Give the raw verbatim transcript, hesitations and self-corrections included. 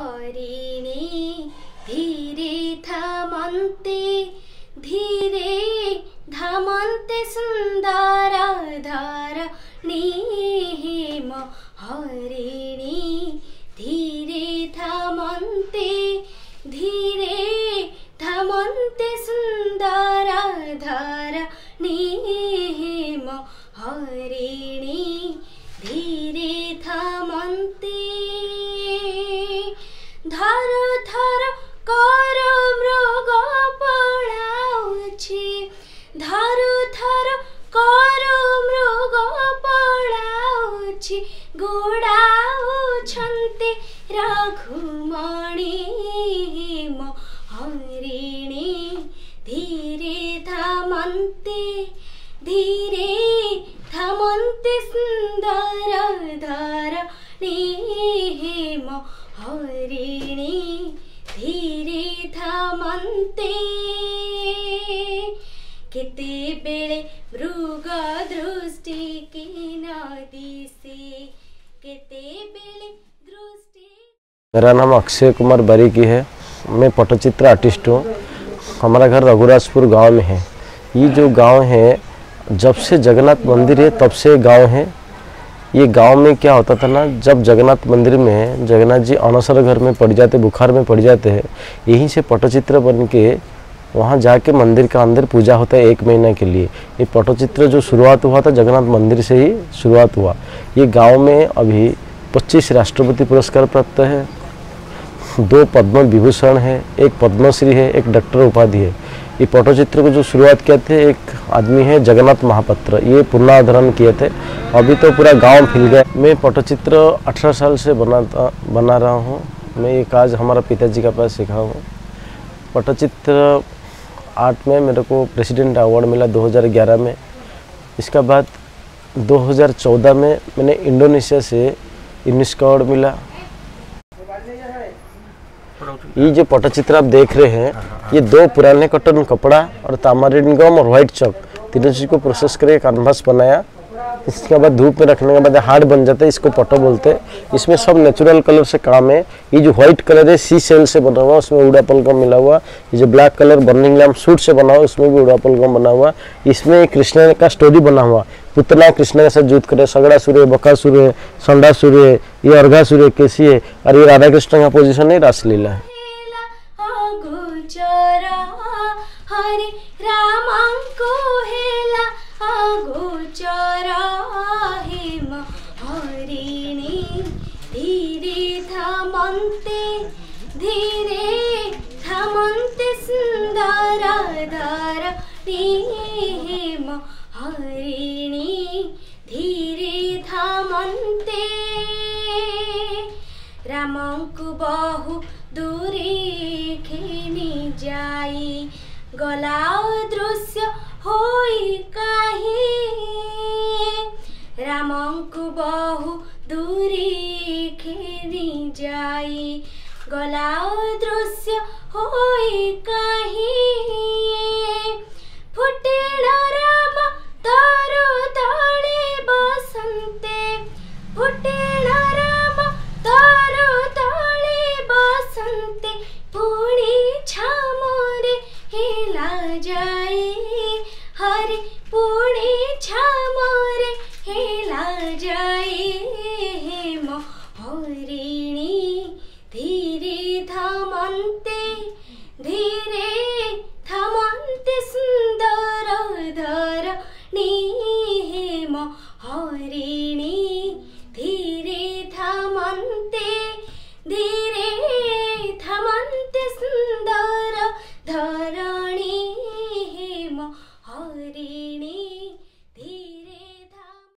हरिणी धीरे धमन्ते धीरे धमन्ते सुंदर धरणी हेम हरिणी धीरे धमन्ते धीरे धमन्ते सुंदर धरणी हेम हरिणी धीरे धमन्ते धर धर कर मृग पळाउछि धर धर कर मृग पळाउछि गोडाउछन्ते रघुमणि हेम हरिणी धीरे धमन्ते धीरे धमन्ते सुंदर धरणी हेम हरिणी धीरे धमन्ते केते बेले मृग दृष्टि की नदी से केते बेले दृष्टि। मेरा नाम अक्षय कुमार बरी की है, मैं पट्टचित्र आर्टिस्ट हूँ। हमारा घर रघुराजपुर गांव में है। ये जो गांव है, जब से जगन्नाथ मंदिर है तब से गांव है। ये गांव में क्या होता था ना, जब जगन्नाथ मंदिर में जगन्नाथ जी अनसर घर में पड़ जाते, बुखार में पड़ जाते हैं, यहीं से पट्टचित्र बन के वहाँ जाके मंदिर का अंदर पूजा होता है एक महीना के लिए। ये पट्टचित्र जो शुरुआत हुआ था जगन्नाथ मंदिर से ही शुरुआत हुआ। ये गांव में अभी पच्चीस राष्ट्रपति पुरस्कार प्राप्त है, दो पद्म विभूषण है, एक पद्मश्री है, एक डॉक्टर उपाधि है। ये पट्टचित्र को जो शुरुआत किए थे एक आदमी है जगन्नाथ महापात्र, ये पुनराधरण किए थे। अभी तो पूरा गांव फैल गया। मैं पट्टचित्र अठारह साल से बनाता बना रहा हूँ। मैं ये काज हमारा पिताजी के पास सीखा हूँ। पट्टचित्र आर्ट में मेरे को प्रेसिडेंट अवार्ड मिला दो हज़ार ग्यारह में। इसके बाद दो हज़ार चौदह में मैंने इंडोनेशिया से यूनेस्को अवार्ड मिला। ये जो पट्टचित्र आप देख रहे हैं, ये दो पुराने कॉटन कपड़ा और तामारिन गम और व्हाइट चौक तीनों चीज़ को प्रोसेस करके कैनवास बनाया। इसके बाद धूप में रखने के बाद हार्ड बन जाता है, इसको पट्टो बोलते हैं। इसमें सब नेचुरल कलर से काम है। ये जो व्हाइट कलर है सी सेल से बना हुआ, उसमें उड़ापलगम मिला हुआ। ये जो black colour burning lamp soot से बना हुआ, उसमें भी उड़ापलगम बना हुआ। इसमें कृष्ण का स्टोरी बना हुआ, पुतना कृष्ण के साथ युद्ध करे, सगड़ा सूर्य, बकासुर है, संडा सूर्य, ये अर्घा सूर्य कैसी है, और ये राधा कृष्ण का पोजिशन है रासलीला। बहु दूरी खेनी जाई गलाव दृश्य होई काहे रामंकु बहु दूरी खेनी जाई गलाव दृश्य होई काहे फुटिला राम तारो ताळे बसंते फुटिला राम तारो पूरी छामोरे हिला जाए हरे पूरी छामोरे हिला जाए हेम हरिणी धीरे धमन्ते धीरे धमन्ते सुंदर धरणी हेम हरिणी धीरे धमन्ते